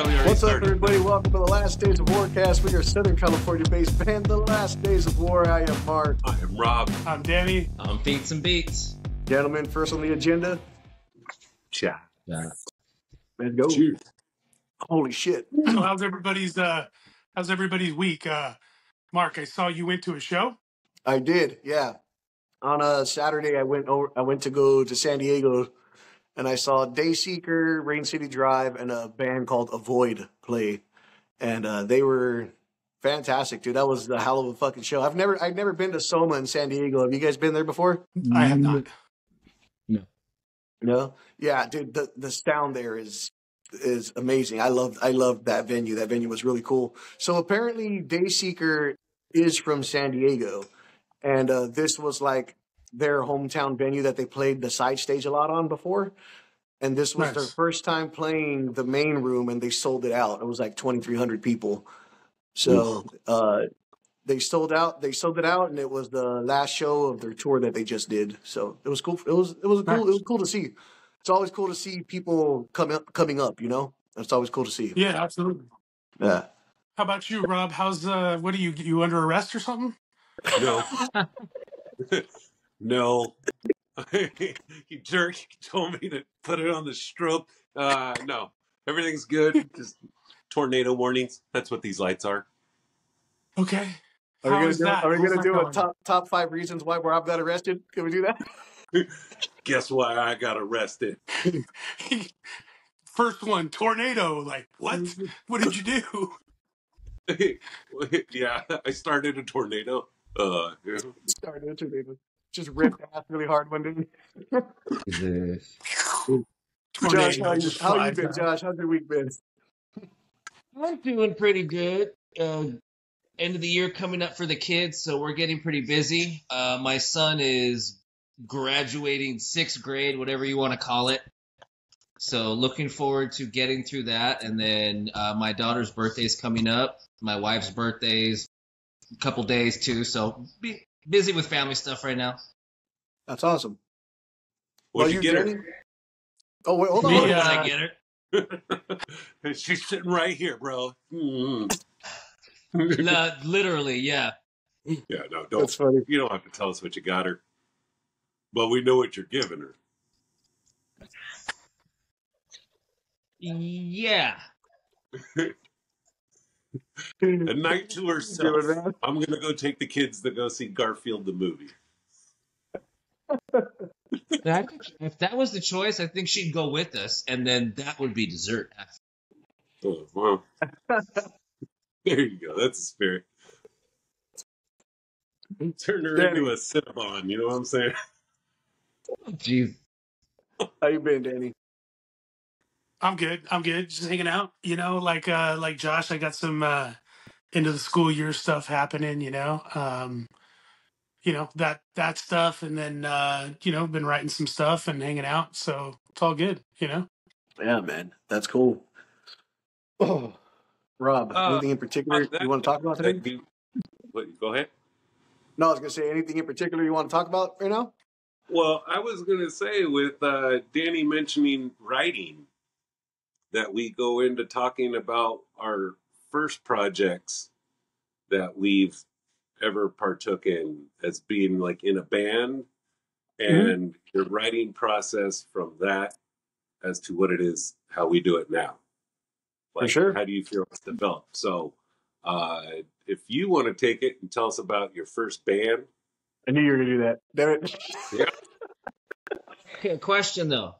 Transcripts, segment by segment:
What's up, everybody? Welcome to The Last Days of Warcast. We are Southern California-based band, The Last Days of War. I am Mark. I am Rob. I'm Danny. I'm Beats and Beats. Gentlemen, first on the agenda. Chat. Yeah. Let's go. Cheers. Holy shit. So how's everybody's week? Mark, I saw you went to a show. I did, yeah. On a Saturday, I went to go to San Diego. And I saw Dayseeker, Rain City Drive, and a band called Avoid play. And they were fantastic, dude. That was a hell of a fucking show. I've never been to Soma in San Diego. Have you guys been there before? I have not. No. No? Yeah, dude, the sound there is amazing. I loved that venue. That venue was really cool. So apparently Dayseeker is from San Diego. And this was like their hometown venue that they played the side stage a lot on before. And this was their first time playing the main room, and they sold it out. It was like 2,300 people. So they sold out. They sold it out, and it was the last show of their tour that they just did. So it was cool. It was cool to see. It's always cool to see people coming up, you know? It's always cool to see. Yeah, absolutely. Yeah. How about you, Rob? How's what are you under arrest or something? No. No, you jerk! You told me to put it on the strobe. No, everything's good. Just tornado warnings. That's what these lights are. Okay. Are we gonna do a top 5 reasons why Rob got arrested? Can we do that? Guess why I got arrested. First one, tornado. Like what? What did you do? Yeah, I started a tornado. Yeah. Started a tornado. Just ripped ass really hard one day. Josh, how you been, Josh? How's your week been? I'm doing pretty good. End of the year coming up for the kids, so we're getting pretty busy. My son is graduating 6th grade, whatever you want to call it. So looking forward to getting through that. And then my daughter's birthday's coming up. My wife's birthday's a couple days, too. So busy with family stuff right now. That's awesome. Well, you get her? Oh, wait, hold on. Yeah, I get her. She's sitting right here, bro. No, literally, yeah. Yeah, no, don't. That's funny. You don't have to tell us what you got her. But we know what you're giving her. Yeah. A night to herself. I'm going to go take the kids to go see Garfield the movie. If that was the choice, I think she'd go with us, and then that would be dessert. Oh, wow. There you go. That's the spirit. Turn her into a Cinnabon, you know what I'm saying? Oh, geez. How you been, Danny? I'm good. Just hanging out, you know, like Josh, I got some end of the school year stuff happening, you know, that stuff. And then, you know, been writing some stuff and hanging out. So it's all good, you know? Yeah, man. That's cool. Oh, Rob, anything in particular you want to talk about today? Go ahead. No, I was going to say anything in particular you want to talk about right now? Well, I was going to say with Danny mentioning writing, that we go into talking about our first projects that we've ever partook in as being like in a band and the writing process from that as to what it is, how we do it now. Like, for sure. How do you feel it's developed? So if you want to take it and tell us about your first band. I knew you were going to do that. Damn it. Yeah. Okay, question though.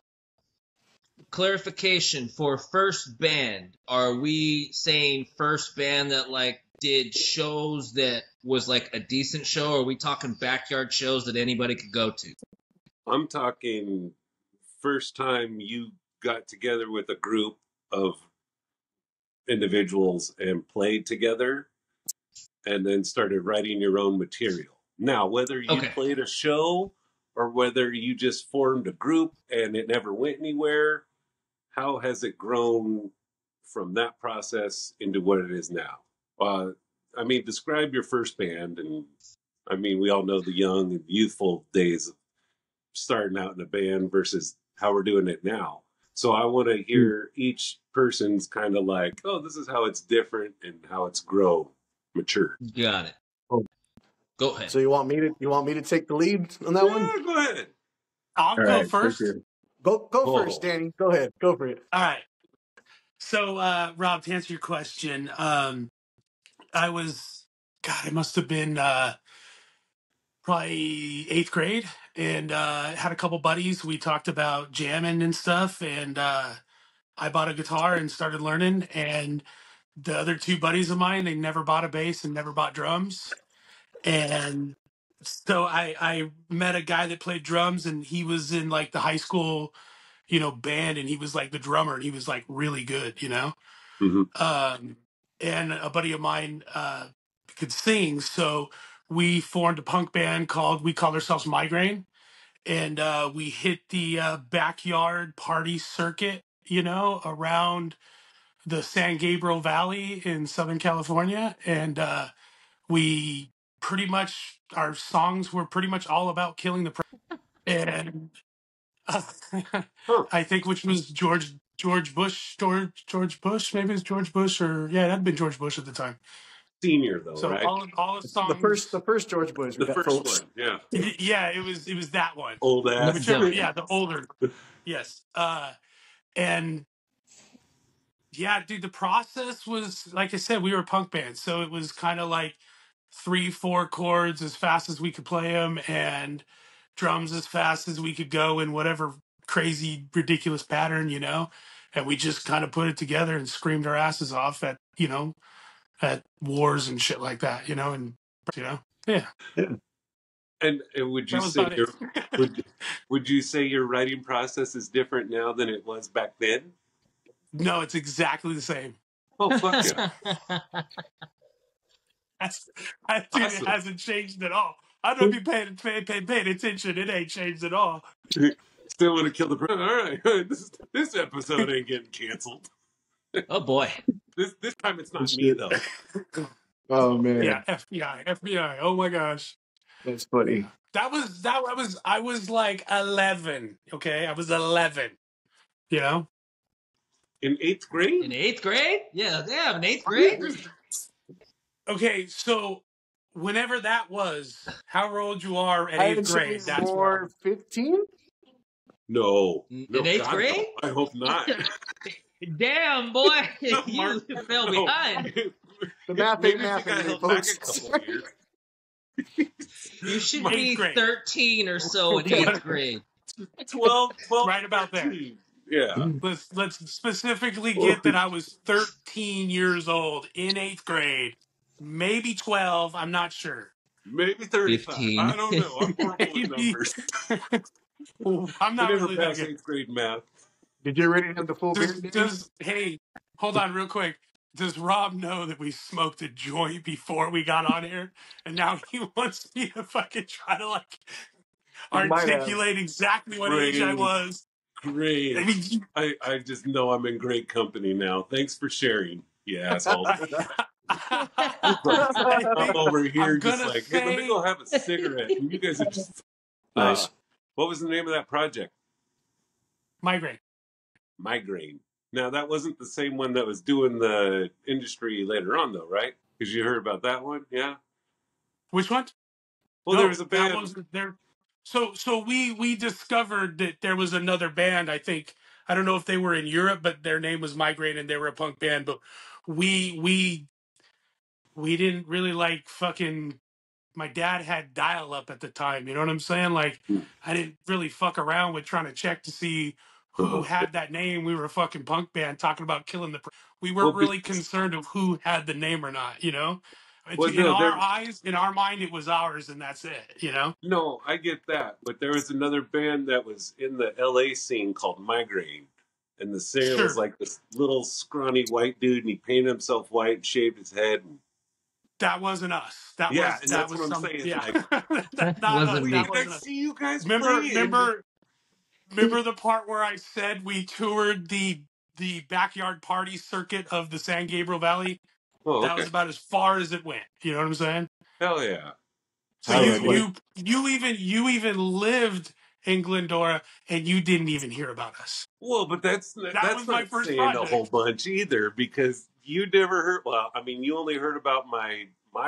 Clarification for first band. Are we saying first band that like did shows that was like a decent show? Or are we talking backyard shows that anybody could go to? I'm talking first time you got together with a group of individuals and played together and then started writing your own material. Now, whether you played a show or whether you just formed a group and it never went anywhere, how has it grown from that process into what it is now? I mean, describe your first band. And I mean, we all know the young and youthful days of starting out in a band versus how we're doing it now. So I want to hear each person's kind of like, oh, this is how it's different and how it's grow, mature. Got it. Oh. Go ahead. So you want me to take the lead on that one? Yeah, go ahead. I'll go first. Go first, Danny. Go ahead. Go for it. All right. So, Rob, to answer your question, I must have been probably 8th grade and had a couple buddies. We talked about jamming and stuff, and I bought a guitar and started learning. And the other two buddies of mine, they never bought a bass and never bought drums. And so I met a guy that played drums, and he was in like the high school, band, and he was like the drummer, and he was like really good, Mm-hmm. And a buddy of mine could sing, so we formed a punk band we called ourselves Migraine, and we hit the backyard party circuit, around the San Gabriel Valley in Southern California, and we pretty much, our songs were pretty much all about killing the president, and I think, which was George Bush, maybe it's George Bush, or yeah, that'd been George Bush at the time. Senior though, so right? All of songs, the first George Bush, the first one, yeah, yeah, it was that one. Old ass, whichever, yeah, the older, yes, and yeah, dude, the process was, like I said, we were a punk band, so it was kind of like 3-4 chords as fast as we could play them, and drums as fast as we could go in whatever crazy, ridiculous pattern, and we just kind of put it together and screamed our asses off at, at wars and shit like that, yeah. And would you say your writing process is different now than it was back then? No, it's exactly the same. Oh, fuck yeah. It hasn't changed at all. I don't be paying attention. It ain't changed at all. Still want to kill the president. All right. This episode ain't getting canceled. Oh, boy. This time it's not me, though. Oh, man. Yeah, FBI. Oh, my gosh. That's funny. I was like 11, okay? I was 11, In 8th grade? In 8th grade? Yeah, damn, in 8th grade? Okay, so... whenever that was, however old you are at 8th grade, that's more 15. No, in 8th grade. No. I hope not. Damn boy, you fell behind. The math ain't math, folks. You should be 13 or so in 8th grade. 12, right about there. Yeah. Let's specifically get that I was 13 years old in 8th grade. Maybe 12. I'm not sure. Maybe 35. 15. I don't know. I'm horrible with numbers. I'm not really that good. 8th grade math. Did you already have the full beard? Hey, hold on real quick. Does Rob know that we smoked a joint before we got on here, and now he wants me to fucking try to like articulate exactly what age I was? Great. I just know I'm in great company now. Thanks for sharing, you asshole. I'm over here just like, hey, let me go have a cigarette. And you guys are just nice. What was the name of that project? Migraine. Now that wasn't the same one that was doing the industry later on, though, right? Because you heard about that one, yeah. Which one? Well, no, there was a band. That wasn't there. So we discovered that there was another band. I think, I don't know if they were in Europe, but their name was Migraine, and they were a punk band. But we didn't really like fucking, my dad had dial up at the time. You know what I'm saying? Like, I didn't really fuck around with trying to check to see who had that name. We were a fucking punk band talking about killing the, we weren't really concerned of who had the name or not, our eyes, in our mind, it was ours and that's it, No, I get that. But there was another band that was in the LA scene called Migraine. And the singer was like this little scrawny white dude, and he painted himself white and shaved his head. And... that wasn't us. That's what I'm saying. Yeah. Like, that wasn't us. I see you guys remember the part where I said we toured the backyard party circuit of the San Gabriel Valley? Oh, okay. That was about as far as it went. You know what I'm saying? Hell yeah. So you even lived and Glendora, and you didn't even hear about us. Well, but that's not saying a whole bunch either, because you never heard. Well, I mean, you only heard about my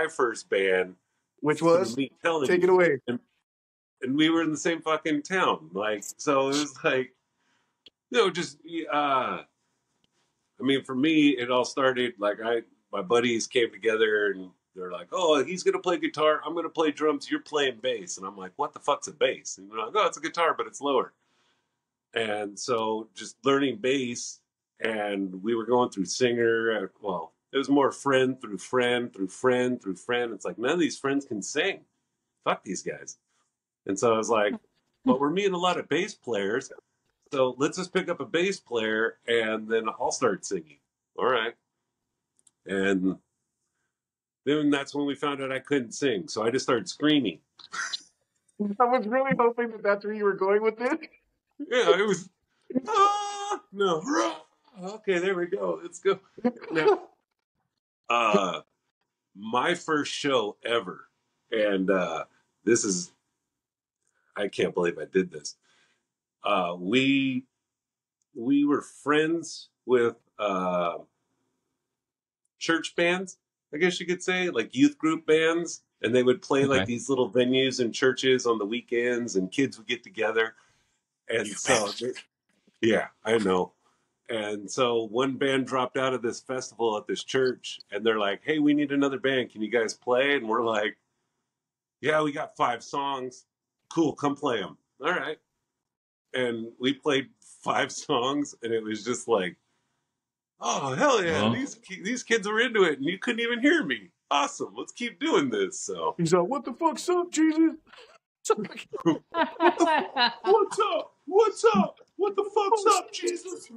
first band, which was me telling Take It Away, and we were in the same fucking town. Like, so it was like, you know, just I mean, for me, it all started like my buddies came together and they're like, oh, he's going to play guitar. I'm going to play drums. You're playing bass. And I'm like, what the fuck's a bass? And they're like, oh, it's a guitar, but it's lower. And so just learning bass. And we were going through singer. Well, it was more friend through friend through friend through friend. It's like, none of these friends can sing. Fuck these guys. And so I was like, well, we're meeting a lot of bass players. So let's just pick up a bass player and then I'll start singing. All right. And then that's when we found out I couldn't sing. So I just started screaming. I was really hoping that that's where you were going with this. Yeah, it was, ah, no. Okay, there we go. Let's go. Now, my first show ever. And this is, I can't believe I did this. We were friends with church bands, I guess you could say, like youth group bands, and they would play like these little venues and churches on the weekends, and kids would get together. And so, yeah, I know. And so one band dropped out of this festival at this church, and they're like, hey, we need another band. Can you guys play? And we're like, yeah, we got 5 songs. Cool, come play them. All right. And we played 5 songs, and it was just like, oh, hell yeah. Huh? These kids were into it, and you couldn't even hear me. Awesome. Let's keep doing this. So he's like, what the fuck's up, Jesus? What's up? What's up? What the fuck's up, Jesus?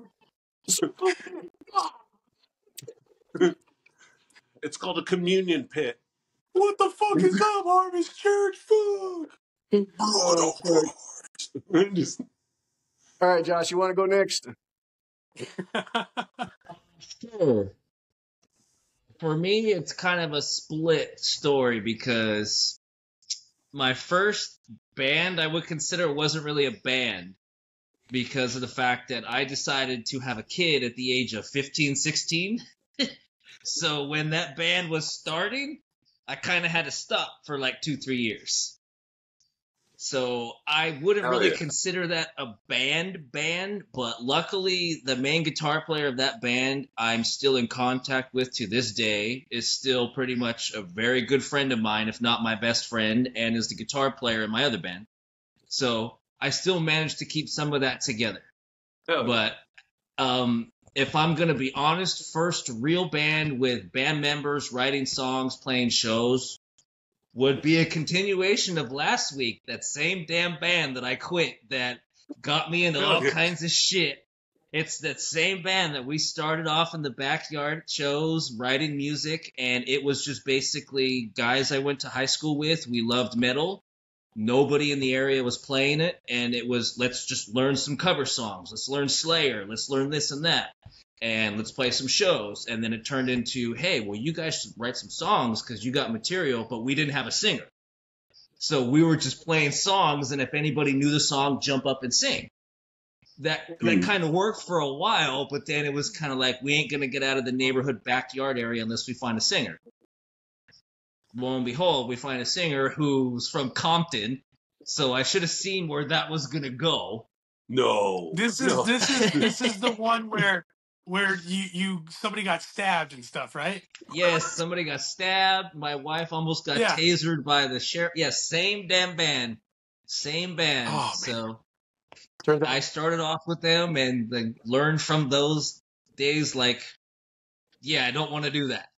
It's called a communion pit. What the fuck is up, Harvest Church food? All right, Josh, you want to go next? Sure. For me, it's kind of a split story because my first band I would consider wasn't really a band because of the fact that I decided to have a kid at the age of 15, 16. So when that band was starting, I kind of had to stop for like 2-3 years. So I wouldn't really consider that a band, but luckily the main guitar player of that band I'm still in contact with to this day is still pretty much a very good friend of mine, if not my best friend, and is the guitar player in my other band. So I still managed to keep some of that together. Oh. But if I'm going to be honest, first real band with band members writing songs, playing shows, would be a continuation of last week, that same damn band that I quit that got me into all kinds of shit. It's that same band that we started off in the backyard shows, writing music, and it was just basically guys I went to high school with. We loved metal. Nobody in the area was playing it, and it was, let's just learn some cover songs. Let's learn Slayer. Let's learn this and that. And let's play some shows. And then it turned into, hey, well, you guys should write some songs because you got material, but we didn't have a singer. So we were just playing songs, and if anybody knew the song, jump up and sing. That kind of worked for a while, but then it was kind of like, we ain't going to get out of the neighborhood backyard area unless we find a singer. Lo and behold, we find a singer who's from Compton, so I should have seen where that was going to go. No. This is the one where... Where you somebody got stabbed and stuff, right? Yes, somebody got stabbed. My wife almost got tasered by the sheriff. Yes, same damn band. Same band. Oh, so I started off with them and then learned from those days, like, yeah, I don't want to do that.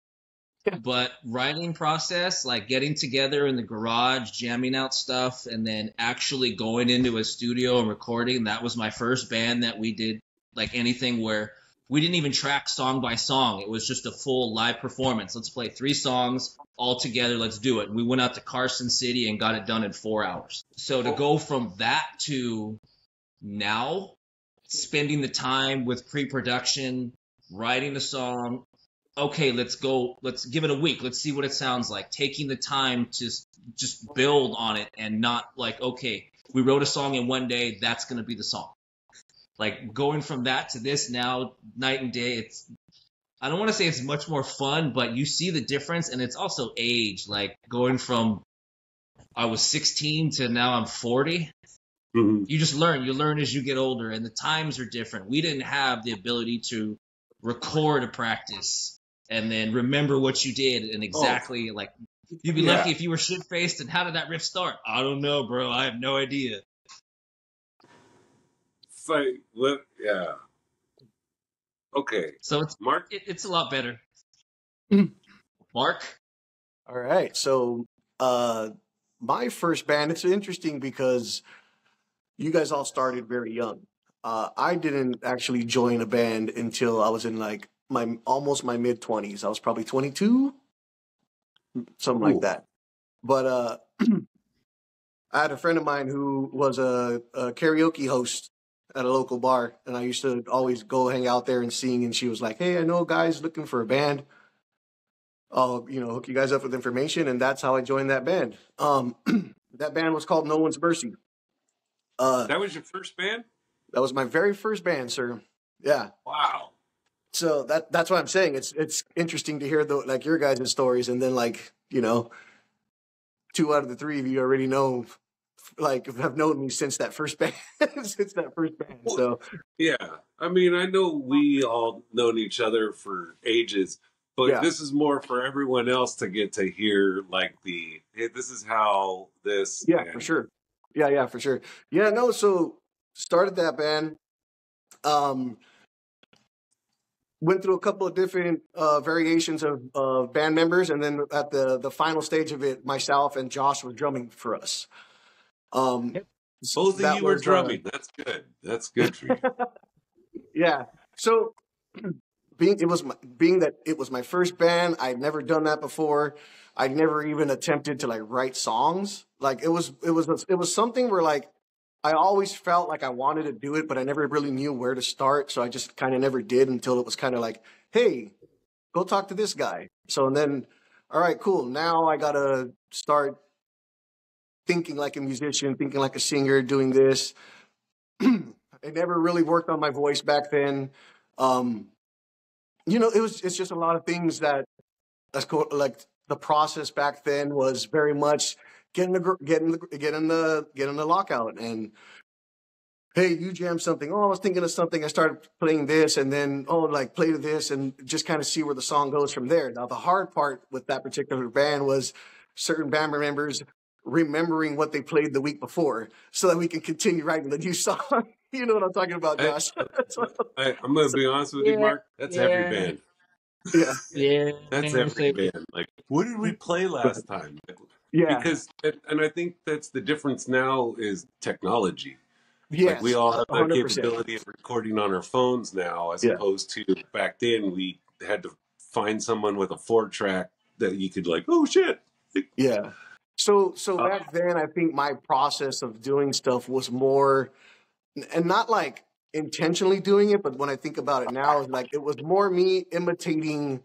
But writing process, like getting together in the garage, jamming out stuff, and then actually going into a studio and recording, that was my first band that we did, like anything where – we didn't even track song by song. It was just a full live performance. Let's play 3 songs all together. Let's do it. We went out to Carson City and got it done in 4 hours. So to go from that to now, spending the time with pre-production, writing a song, okay, let's give it a week. Let's see what it sounds like. Taking the time to just build on it and not like, okay, we wrote a song in one day, that's going to be the song. Like going from that to this now, night and day, it's, I don't want to say it's much more fun, but you see the difference. And it's also age, like going from I was 16 to now I'm 40. Mm-hmm. You just learn. You learn as you get older, and the times are different. We didn't have the ability to record a practice and then remember what you did and exactly like you'd be lucky if you were shit-faced. And how did that riff start? I don't know, bro. I have no idea. It's like, what? Yeah. Okay. So it's Mark. It's a lot better. Mark. All right. So my first band. It's interesting because you guys all started very young. I didn't actually join a band until I was in like almost my mid 20s. I was probably 22, something like that. But I had a friend of mine who was a karaoke host at a local bar, and I used to always go hang out there and sing. And she was like, "Hey, I know a guy's looking for a band. I'll hook you guys up with information." And that's how I joined that band. That band was called No One's Mercy. That was your first band? That was my very first band, sir. Yeah. Wow. So that's what I'm saying. It's interesting to hear like your guys' stories, and then like, 2 out of the 3 of you already know, like, have known me since that first band. So yeah, I mean, I know we all known each other for ages, but this is more for everyone else to get to hear. Like this is how this. Yeah, for sure. Yeah, for sure. Yeah, no, so started that band. Went through a couple of different variations of band members. And then at the final stage of it, myself and Josh were drumming for us. Both of you were drumming. That's good. That's good for you. Yeah. So being that it was my first band, I'd never done that before. I never even attempted to like write songs. Like it was something where like I always felt like I wanted to do it, but I never really knew where to start. So I just kind of never did until it was kind of like, hey, go talk to this guy. So and then, all right, cool. Now I gotta start thinking like a musician, thinking like a singer, doing this. I never really worked on my voice back then. It's just a lot of things that like. The process back then was very much getting the lockout and, hey, you jammed something. Oh, I was thinking of something. I started playing this and then, play to this and just kind of see where the song goes from there. Now, the hard part with that particular band was certain band members remembering what they played the week before so that we can continue writing the new song. You know what I'm talking about, Josh. I'm going to be honest with you, Mark. That's every band. Yeah, that's every band. Like, what did we play last time? Yeah, because and I think that's the difference now is technology. Yeah, like we all have that 100%. Capability of recording on our phones now, as opposed to back then we had to find someone with a 4-track that you could like, oh shit. Yeah. So back then, I think my process of doing stuff was more, and not like intentionally doing it, but when I think about it now, like it was more me imitating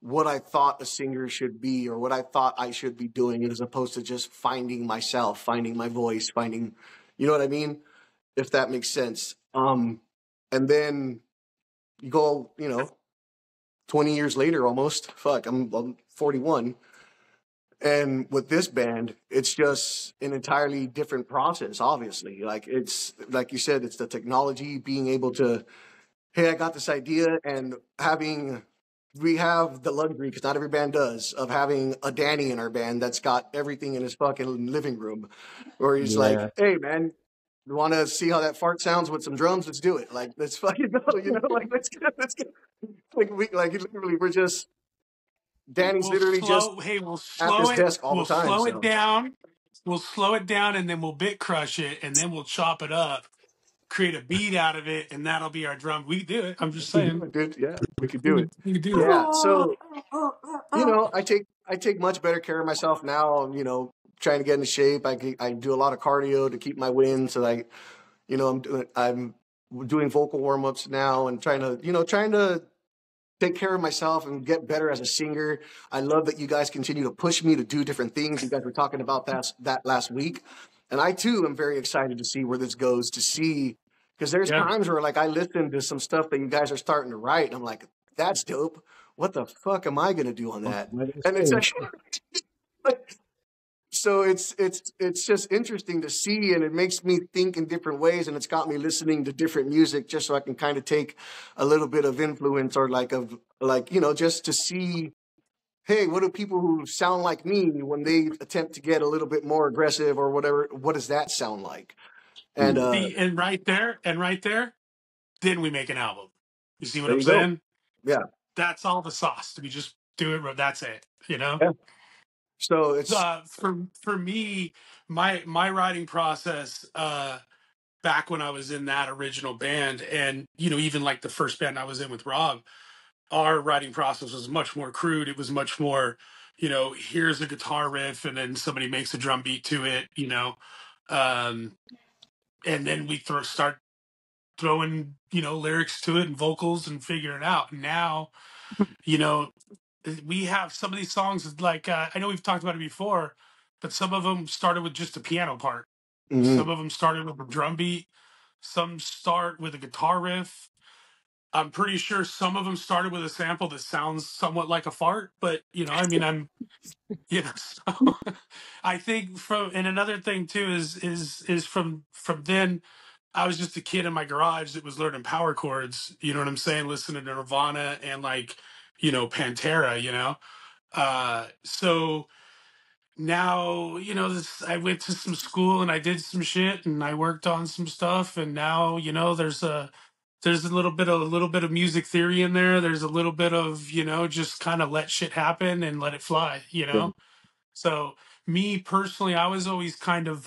what I thought a singer should be or what I thought I should be doing, as opposed to just finding myself, finding my voice, finding, you know what I mean? If that makes sense. And then you go, 20 years later almost, fuck, I'm 41. And with this band, it's just an entirely different process, obviously. Like it's, like you said, it's the technology, being able to, hey, I got this idea, and we have the luxury, because not every band does, of having a Danny in our band that's got everything in his fucking living room. Where he's like, hey, man, you want to see how that fart sounds with some drums? Let's do it. Like, let's fucking go, like, let's get. Like, literally, we're just... Danny's literally just at his desk all the time. Slow it down. We'll slow it down, and then we'll bit crush it, and then we'll chop it up, create a beat out of it, and that'll be our drum. We can do it. I'm just saying. Dude, yeah, we could do it. You can do it. Yeah. So I take much better care of myself now. Trying to get into shape. I do a lot of cardio to keep my wind. So like, I'm doing vocal warm ups now, and trying to take care of myself and get better as a singer. I love that you guys continue to push me to do different things. You guys were talking about that last week. And I too am very excited to see where this goes, to see, because there's times where like I listen to some stuff that you guys are starting to write, and I'm like, that's dope. What the fuck am I gonna do on that? And it's like, so it's just interesting to see, and it makes me think in different ways, and it's got me listening to different music just so I can kind of take a little bit of influence, or like of like, you know, just to see, hey, what do people who sound like me when they attempt to get a little bit more aggressive or whatever, what does that sound like? And see, and right there, then we make an album. You see what I'm saying? Yeah. That's all the sauce. We just do it. That's it. You know? Yeah. So it's for me, my writing process back when I was in that original band, and you know, even like the first band I was in with Rob, our writing process was much more crude. It was much more, you know, here's a guitar riff and then somebody makes a drum beat to it, you know, and then we start throwing, you know, lyrics to it and vocals and figuring it out. Now, you know, we have some of these songs like, I know we've talked about it before, but some of them started with just a piano part. Mm-hmm. Some of them started with a drum beat. Some start with a guitar riff. I'm pretty sure some of them started with a sample that sounds somewhat like a fart, but you know, I mean, so I think and another thing too is from then, I was just a kid in my garage that was learning power chords, you know what I'm saying? Listening to Nirvana and like, you know, Pantera, you know? So now, you know, I went to some school and I did some shit and I worked on some stuff. And now, you know, there's a little bit of music theory in there. There's a little bit of, you know, just kind of let shit happen and let it fly, you know? Yeah. So me personally, I was always kind of,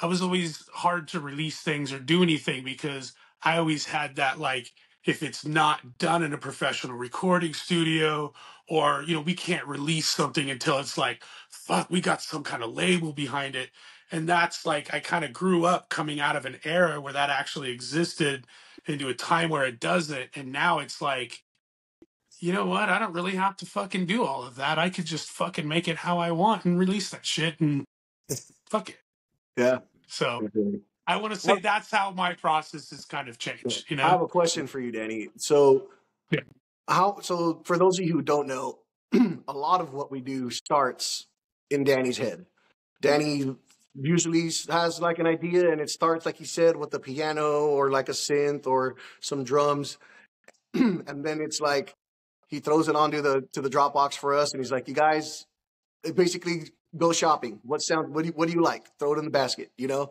I was always hard to release things or do anything because I always had that, like, if it's not done in a professional recording studio or, you know, we can't release something until it's like, fuck, we got some kind of label behind it. And that's like, I kind of grew up coming out of an era where that actually existed into a time where it doesn't. And now it's like, you know what? I don't really have to fucking do all of that. I could just fucking make it how I want and release that shit and fuck it. Yeah. So I want to say that's how my process has kind of changed. You know, I have a question for you, Danny. So so for those of you who don't know, a lot of what we do starts in Danny's head. Danny usually has like an idea and it starts, like he said, with the piano or like a synth or some drums. And then it's like, he throws it onto the Dropbox for us. And he's like, you guys, it basically, go shopping. What do you like? Throw it in the basket, you know?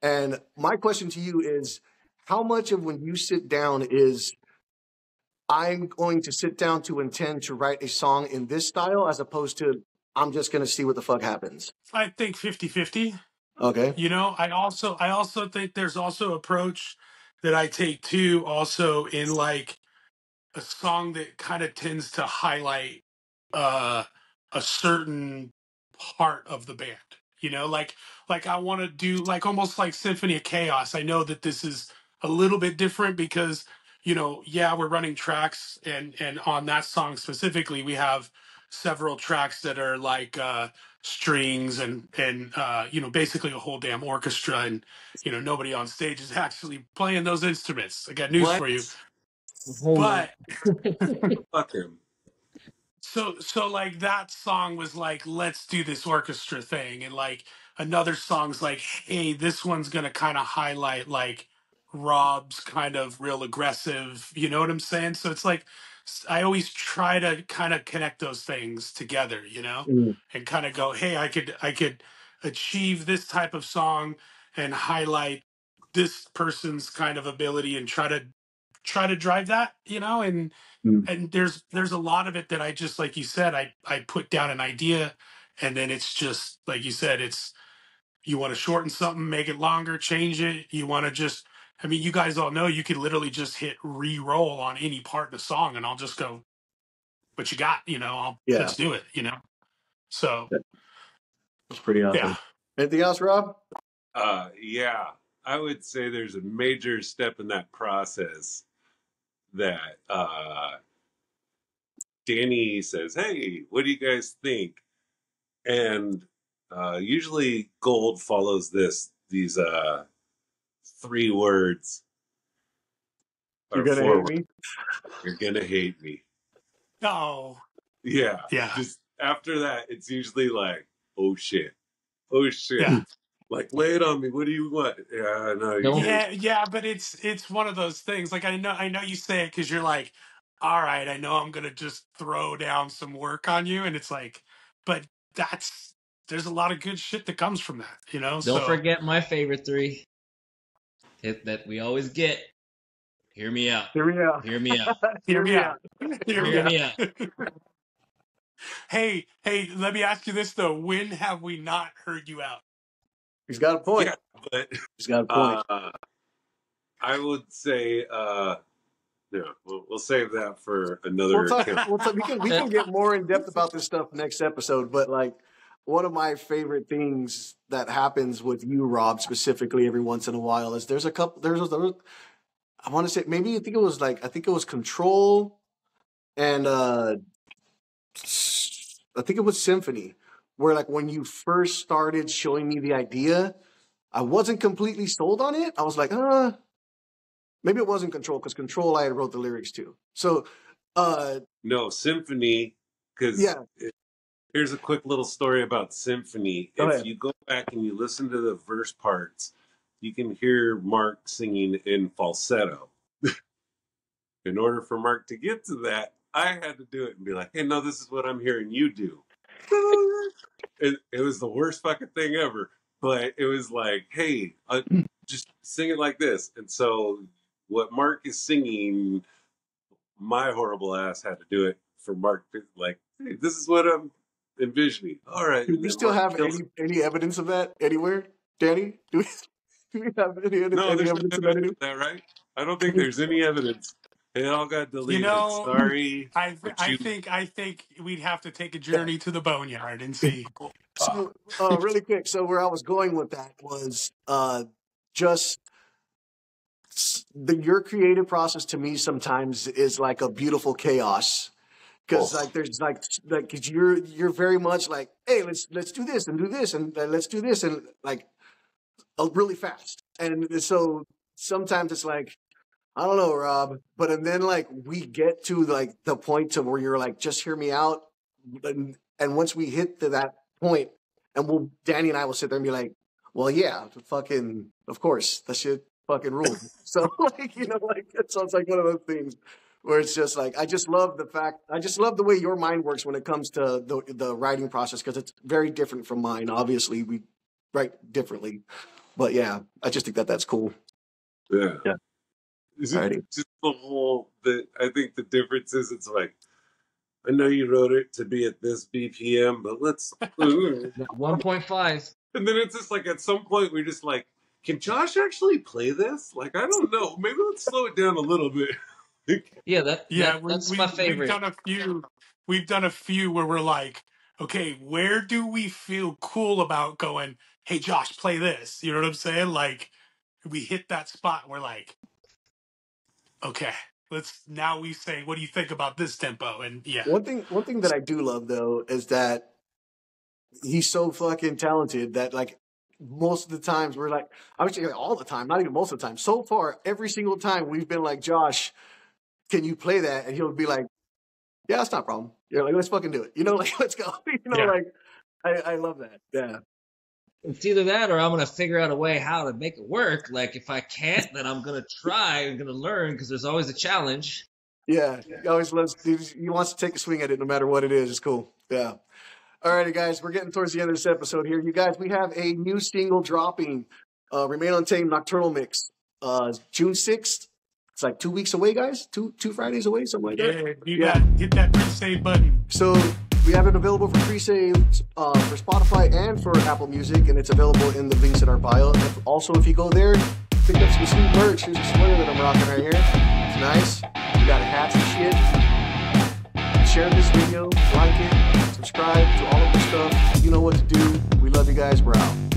And my question to you is, how much of when you sit down is, I'm going to sit down to intend to write a song in this style, as opposed to, I'm just going to see what the fuck happens? I think 50-50. Okay. You know, I also think there's also approach that I take too, also in like a song that kind of tends to highlight a certain part of the band, you know, like I want to do like almost like Symphony of Chaos. I know that this is a little bit different because, you know, yeah, we're running tracks, and on that song specifically, we have several tracks that are like strings and you know, basically a whole damn orchestra, and you know, nobody on stage is actually playing those instruments. I got news for you. But fuck him. So like that song was like, let's do this orchestra thing. And like another song's like, hey, this one's going to kind of highlight like Rob's kind of real aggressive, you know what I'm saying? So it's like, I always try to kind of connect those things together, you know, and kind of go, hey, I could achieve this type of song and highlight this person's kind of ability and try to drive that, you know, and there's a lot of it that I just, like you said, I put down an idea, and then it's just like you said, it's, you want to shorten something, make it longer, change it. You want to just, I mean, you guys all know you can literally just hit re-roll on any part of the song and I'll just go, what you got, you know, let's do it, you know? So that's pretty awesome. Yeah. Anything else, Rob? Yeah, I would say there's a major step in that process that Danny says, hey, what do you guys think? And Usually gold follows these three words. You're gonna hate me. You're gonna hate me. Oh. Yeah. Yeah. Just after that, it's usually like, oh shit. Oh shit. Yeah. Like, lay it on me. What do you want? Yeah, no, yeah, but it's one of those things. Like, I know you say it because you're like, all right, I know I'm gonna just throw down some work on you, and it's like, but there's a lot of good shit that comes from that, you know. Don't forget my favorite three that we always get. Hear me out. Hear me out. Hear me out. Hear me out. Hear me out. Hey, let me ask you this though: when have we not heard you out? He's got a point. Yeah, but he's got a point. I would say, no, we'll save that for another. We can get more in depth about this stuff next episode. But like, one of my favorite things that happens with you, Rob, specifically every once in a while is there's a couple. I want to say maybe I think it was Control, and I think it was Symphony. Where like when you first started showing me the idea, I wasn't completely sold on it. I was like, maybe it wasn't Control, because Control I had wrote the lyrics to. So no, Symphony, because here's a quick little story about Symphony. If you go back and you listen to the verse parts, you can hear Mark singing in falsetto. In order for Mark to get to that, I had to do it and be like, hey, no, this is what I'm hearing you do. It was the worst fucking thing ever, but it was like, hey, just sing it like this. And so what Mark is singing, my horrible ass had to do it for Mark to, like, hey, this is what I'm envisioning. All right. Do we still have any evidence of that anywhere, Danny? Do we have any evidence of that, right? I don't think there's any evidence. It all got deleted. You know, sorry. I think we'd have to take a journey to the boneyard and see. So, really quick. So where I was going with that was just your creative process to me sometimes is like a beautiful chaos, because like there's like because you're very much like, hey, let's do this and do this and let's do this and like really fast, and so sometimes it's like, I don't know, Rob, but and then like we get to like the point to where you're like, just hear me out, and once we hit to that point, and Danny and I will sit there and be like, well, yeah, fucking, of course, that shit fucking rules. So like, you know, like it sounds like one of those things where it's just like, I just love the way your mind works when it comes to the writing process, because it's very different from mine. Obviously, we write differently, but yeah, I just think that's cool. Yeah. Yeah. Just the whole, I think the difference is it's like, I know you wrote it to be at this BPM, but let's 1.5. And then it's just like at some point we're just like, can Josh actually play this? Like, I don't know. Maybe let's slow it down a little bit. That's my favorite. We've done a few where we're like, okay, where do we feel cool about going, hey, Josh, play this? You know what I'm saying? Like, we hit that spot and we're like, okay, now we say, what do you think about this tempo? And yeah. One thing that I do love though is that he's so fucking talented that like most of the times we're like, I would say all the time, not even most of the time. So far, every single time we've been like, Josh, can you play that? And he'll be like, yeah, that's not a problem. You're like, let's fucking do it. You know, like, let's go. You know, like I love that. Yeah. It's either that or I'm going to figure out a way how to make it work. Like, if I can't, then I'm going to try and going to learn, because there's always a challenge. Yeah. He always loves, he wants to take a swing at it no matter what it is. It's cool. Yeah. All righty, guys. We're getting towards the end of this episode here. You guys, we have a new single dropping, Remain Untamed Nocturnal Mix, June 6th. It's like 2 weeks away, guys. Two Fridays away, something like that. Yeah, hit that pre-save button. So we have it available for pre-save for Spotify and for Apple Music, and it's available in the links in our bio. And also, if you go there, pick up some sweet merch. Here's a sweater that I'm rocking right here. It's nice. We got hats and shit. Share this video, like it, subscribe to all of the stuff. You know what to do. We love you guys. We're out.